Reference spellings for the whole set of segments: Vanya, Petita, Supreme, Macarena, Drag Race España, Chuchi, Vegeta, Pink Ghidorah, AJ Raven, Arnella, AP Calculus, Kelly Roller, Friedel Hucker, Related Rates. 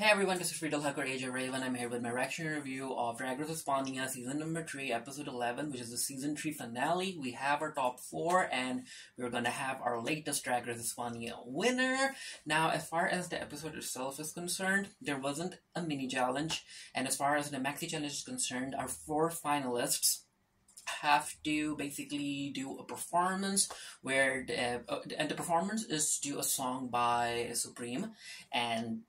Hey everyone, this is Friedel Hucker, AJ Raven. I'm here with my reaction review of Drag Race España season number 3, episode 11, which is the season 3 finale. We have our top 4 and we're going to have our latest Drag Race España winner. Now, as far as the episode itself is concerned, there wasn't a mini challenge. And as far as the maxi challenge is concerned, our 4 finalists have to basically do a performance where the performance is to a song by Supreme, and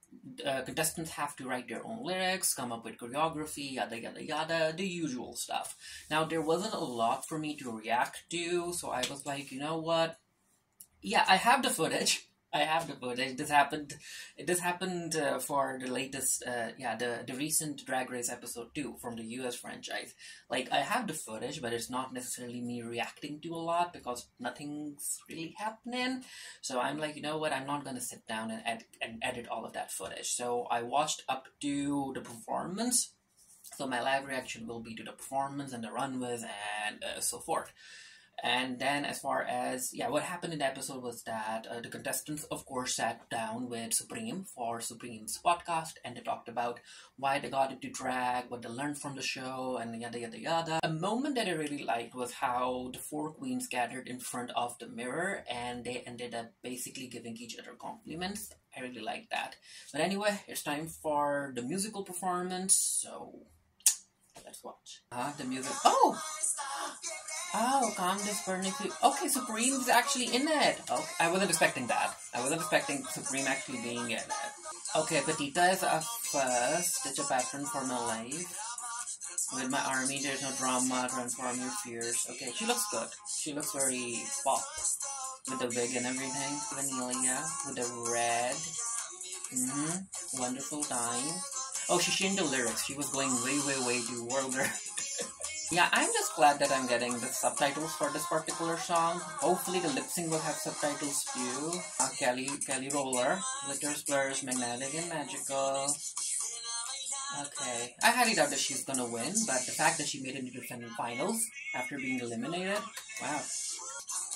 contestants have to write their own lyrics, come up with choreography, yada yada yada, the usual stuff. Now, there wasn't a lot for me to react to, so I was like, you know what, yeah, I have the footage. This happened for the latest, the recent Drag Race episode 2 from the US franchise. Like, I have the footage, but it's not necessarily me reacting to a lot because nothing's really happening. So I'm like, you know what? I'm not gonna sit down and edit all of that footage. So I watched up to the performance. So my live reaction will be to the performance and the runways and so forth. And then as far as, yeah, what happened in the episode was that the contestants, of course, sat down with Supreme for Supreme's podcast, and they talked about why they got into drag, what they learned from the show, and yada, yada, yada. A moment that I really liked was how the 4 queens gathered in front of the mirror, and they ended up basically giving each other compliments. I really liked that. But anyway, it's time for the musical performance, so let's watch. The music. Oh! Oh, calm this burning. Okay, Supreme's actually in it. Okay, I wasn't expecting that. I wasn't expecting Supreme actually being in it. Okay, Petita is up first. It's a pattern for my life. With my army, there's no drama. Transform your fears. Okay, she looks good. She looks very pop. With the wig and everything. Vanilla. With the red. Wonderful time. Oh, she changed the lyrics. She was going way, way, way too vulgar. Yeah, I'm just glad that I'm getting the subtitles for this particular song. Hopefully the lip sync will have subtitles too. Kelly Roller, Glitters, Blurs, Magnetic and Magical. Okay, I highly doubt that she's gonna win, but the fact that she made it into semi-finals after being eliminated, wow.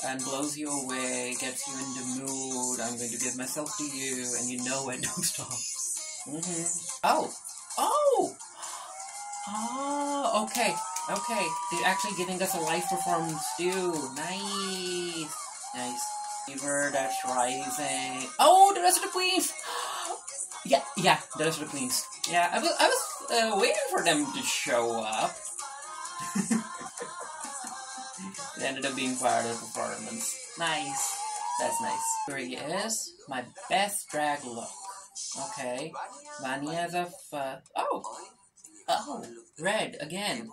And blows you away, gets you in the mood, I'm going to give myself to you, and you know it, don't stop. Oh! Oh! Oh, okay. Okay, they're actually giving us a live performance too. Nice. Nice. Fever that's rising. Oh, the rest of the queens! Yeah, the rest of the queens. Yeah, I was waiting for them to show up. They ended up being part of the performance. Nice. That's nice. Here he is. My best drag look. Okay. Vanya's a Oh, red again.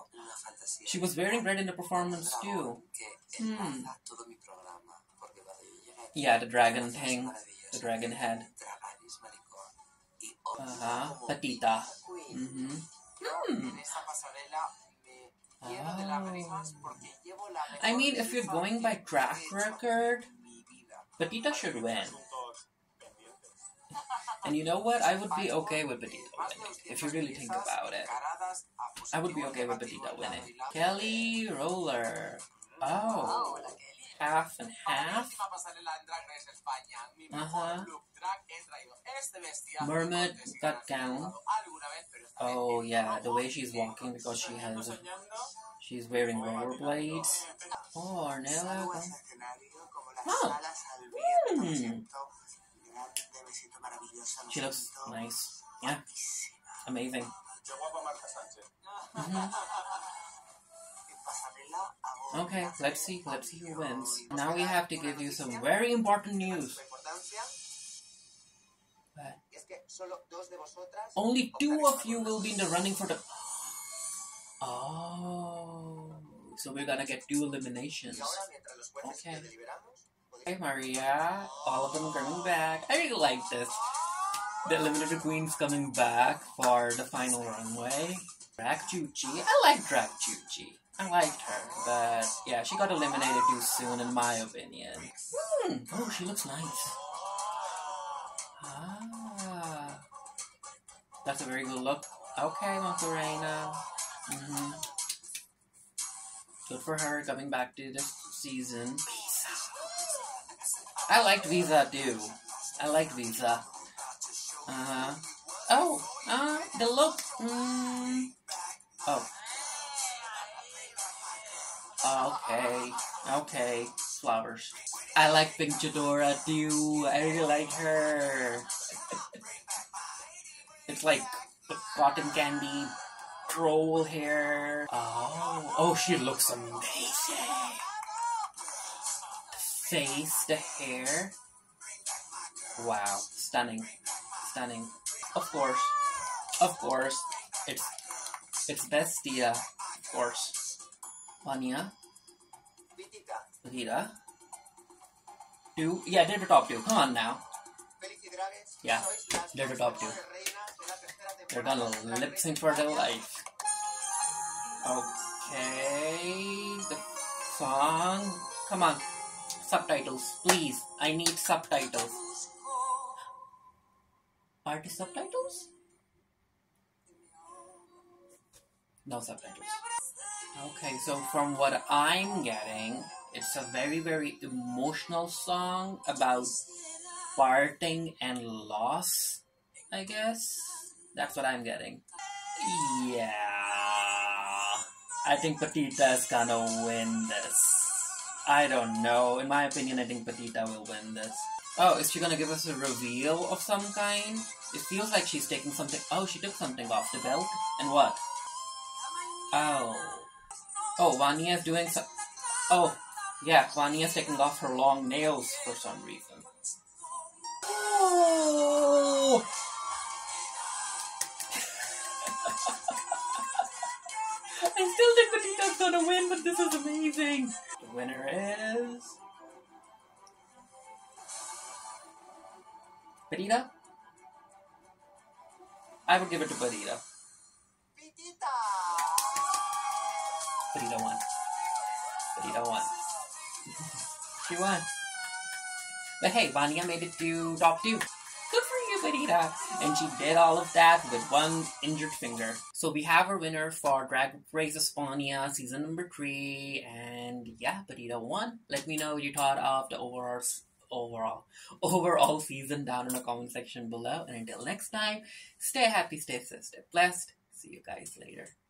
She was wearing red in the performance too. Yeah, the dragon thing. The dragon head. Petita. Oh. I mean, if you're going by track record, Petita should win. And you know what? I would be okay with Petita winning, if you really think about it. I would be okay with Petita winning. Kelly Roller. Oh. Half and half. Mermaid got down. Oh yeah, the way she's walking because she has... She's wearing rollerblades. Oh, Arnella. Oh. She looks nice. Yeah. Amazing. Okay, let's see who wins. Now we have to give you some very important news. But only 2 of you will be in the running for the... Oh... So we're gonna get 2 eliminations. Okay. Hey Maria, all of them are coming back. I really like this. The Eliminated Queen's coming back for the final runway. Drag Chuchi. I like Drag Chuchi. I liked her, but yeah, she got eliminated too soon in my opinion. Oh, she looks nice. Ah. That's a very good look. Okay, Macarena. Good for her coming back to this season. I liked Visa too. I liked Visa. Oh, the look. Oh. Okay, flowers. I like Pink Ghidorah, dude. I really like her. It's like cotton candy, troll hair. Oh, she looks amazing. The face, the hair. Wow, stunning. Of course, it's Bestia, of course. Vanya. Vegeta. Two. Yeah, they're the top two. Come on now. Yeah, they're the top two. They're gonna lip sync for their life. Okay, the song. Come on, subtitles, please. I need subtitles. Are there subtitles? No subtitles. Okay, so from what I'm getting, it's a very, very emotional song about parting and loss, I guess. That's what I'm getting. Yeah. I think Petita is gonna win this. I don't know. In my opinion, I think Petita will win this. Oh, is she gonna give us a reveal of some kind? It feels like she's taking something. Oh, she took something off the belt. And what? Oh, Vanya's doing some. Oh, yeah, Vanya's taking off her long nails for some reason. Oh! I still think Petita's gonna win, but this is amazing. The winner is Petita. I would give it to Petita. Petita won. She won. But hey, Vanya made it to top two. Good for you, Petita. And she did all of that with one injured finger. So we have our winner for Drag Race España season number 3. And yeah, Petita won. Let me know what you thought of the overall season down in the comment section below. And until next time, stay happy, stay safe, stay blessed. See you guys later.